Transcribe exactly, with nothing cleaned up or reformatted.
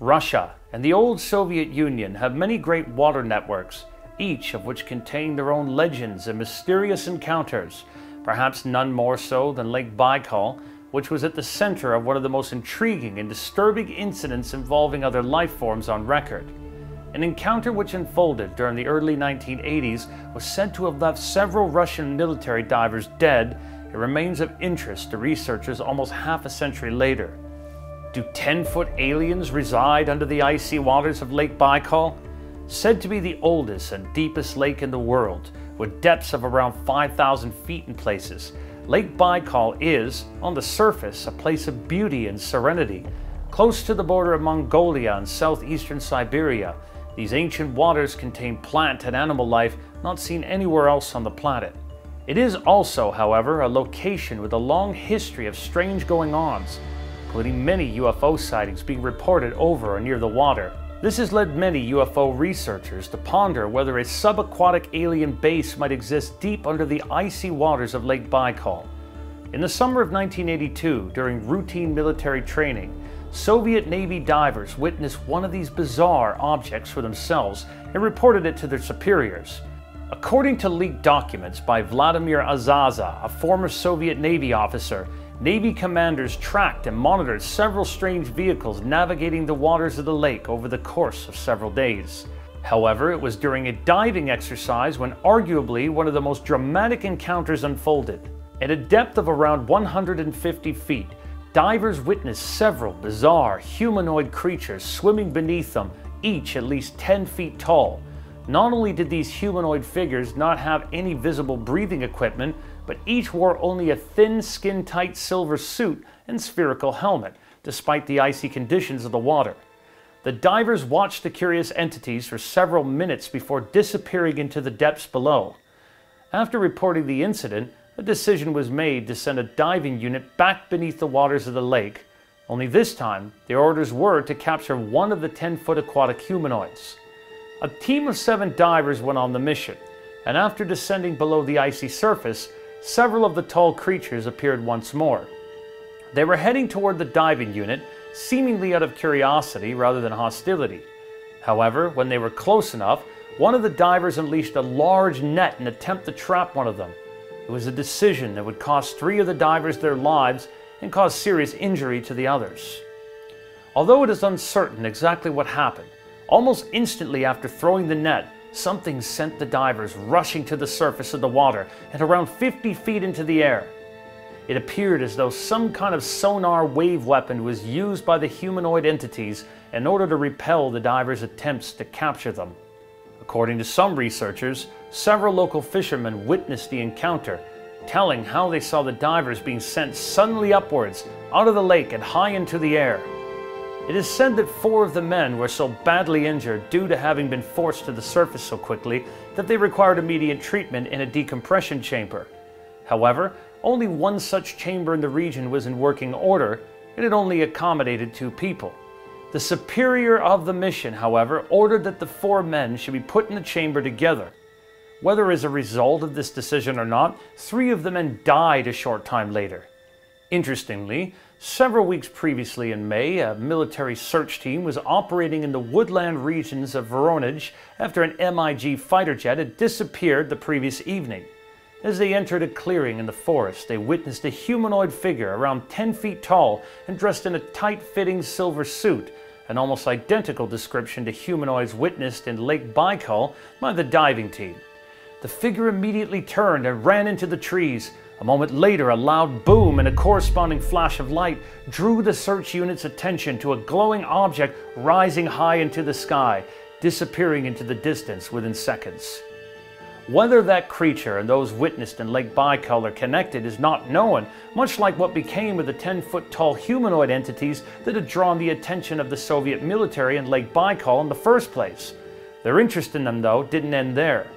Russia and the old Soviet Union have many great water networks, each of which contain their own legends and mysterious encounters, perhaps none more so than Lake Baikal, which was at the center of one of the most intriguing and disturbing incidents involving other life forms on record. An encounter which unfolded during the early nineteen eighties was said to have left several Russian military divers dead. It remains of interest to researchers almost half a century later. Do ten-foot aliens reside under the icy waters of Lake Baikal? Said to be the oldest and deepest lake in the world, with depths of around five thousand feet in places, Lake Baikal is, on the surface, a place of beauty and serenity. Close to the border of Mongolia and southeastern Siberia, these ancient waters contain plant and animal life not seen anywhere else on the planet. It is also, however, a location with a long history of strange going-ons, including many U F O sightings being reported over or near the water. This has led many U F O researchers to ponder whether a subaquatic alien base might exist deep under the icy waters of Lake Baikal. In the summer of nineteen eighty-two, during routine military training, Soviet Navy divers witnessed one of these bizarre objects for themselves and reported it to their superiors. According to leaked documents by Vladimir Azaza, a former Soviet Navy officer, Navy commanders tracked and monitored several strange vehicles navigating the waters of the lake over the course of several days. However, it was during a diving exercise when arguably one of the most dramatic encounters unfolded. At a depth of around one hundred fifty feet, divers witnessed several bizarre humanoid creatures swimming beneath them, each at least ten feet tall. Not only did these humanoid figures not have any visible breathing equipment, but each wore only a thin, skin-tight silver suit and spherical helmet, despite the icy conditions of the water. The divers watched the curious entities for several minutes before disappearing into the depths below. After reporting the incident, a decision was made to send a diving unit back beneath the waters of the lake, only this time, the orders were to capture one of the ten-foot aquatic humanoids. A team of seven divers went on the mission, and after descending below the icy surface, several of the tall creatures appeared once more. They were heading toward the diving unit, seemingly out of curiosity rather than hostility. However, when they were close enough, one of the divers unleashed a large net and attempted to trap one of them. It was a decision that would cost three of the divers their lives and cause serious injury to the others. Although it is uncertain exactly what happened, almost instantly after throwing the net, something sent the divers rushing to the surface of the water and around fifty feet into the air. It appeared as though some kind of sonar wave weapon was used by the humanoid entities in order to repel the divers' attempts to capture them. According to some researchers, several local fishermen witnessed the encounter, telling how they saw the divers being sent suddenly upwards, out of the lake and high into the air. It is said that four of the men were so badly injured due to having been forced to the surface so quickly that they required immediate treatment in a decompression chamber. However, only one such chamber in the region was in working order, and it only accommodated two people. The superior of the mission, however, ordered that the four men should be put in the chamber together. Whether as a result of this decision or not, three of the men died a short time later. Interestingly, several weeks previously in May, a military search team was operating in the woodland regions of Voronezh after an MiG fighter jet had disappeared the previous evening. As they entered a clearing in the forest, they witnessed a humanoid figure around ten feet tall and dressed in a tight-fitting silver suit, an almost identical description to humanoids witnessed in Lake Baikal by the diving team. The figure immediately turned and ran into the trees. A moment later, a loud boom and a corresponding flash of light drew the search unit's attention to a glowing object rising high into the sky, disappearing into the distance within seconds. Whether that creature and those witnessed in Lake Baikal are connected is not known, much like what became of the ten-foot-tall humanoid entities that had drawn the attention of the Soviet military in Lake Baikal in the first place. Their interest in them, though, didn't end there.